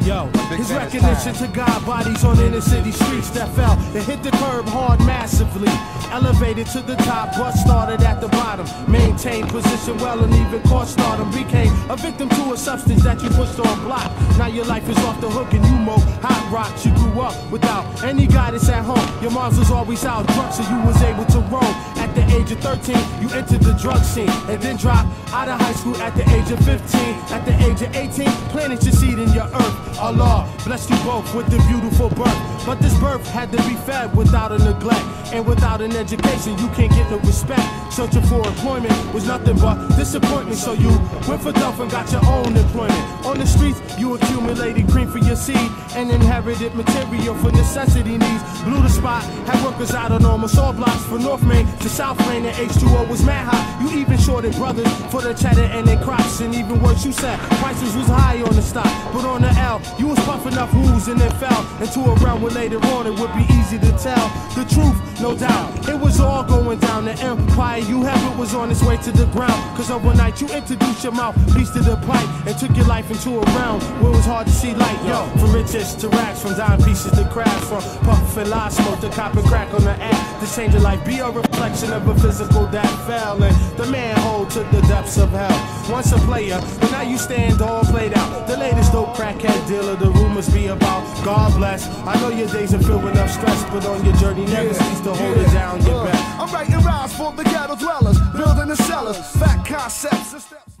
Yo, his recognition to God bodies on inner city streets that fell and hit the curb hard massively. Elevated to the top, but started at the bottom. Maintained position well and even caught stardom. Became a victim to a substance that you pushed on block. Now your life is off the hook and you mow hot rocks. You grew up without any guidance at home. Your mom's was always out drunk, so you was able to roam. At the age of 13, you entered the drug scene and then dropped out of high school at the age of 15. At the age of 18, planted your seed in your earth. Allah blessed you both with the beautiful birth, but this birth had to be fed without a neglect, and without an education you can't get no respect. Searching for employment was nothing but disappointment, so you went for Duff and got your own employment. On the streets you accumulated cream for your seed and inherited material for necessity needs. Blew the spot, had workers out on almost all blocks from North Main to South Main, and H2O was mad high. You even shorted brothers for the cheddar and their crops, and even worse you said prices was high on the stock, but on the L you was puffing up rules and then fell into a realm where later on it would be easy to tell the truth, no doubt. It was all going down. The empire you have it was on its way to the ground, cause overnight you introduced your mouthpiece to the pipe and took your life into a realm where it was hard to see light. Yo, from riches to racks, from dime pieces to crabs, from puff and lie smoke to cop and crack on the act. This change of life be a reflection of a physical that fell, and the manhole took the depths of hell. Once a player, but now you stand all played out. The latest dope crackhead dealer, the rumors be about. God bless, I know your days are filled with enough stress, but on your journey never cease to hold it down your back. I'm writing rhymes for the ghetto dwellers, building the cellars, fat concepts and steps.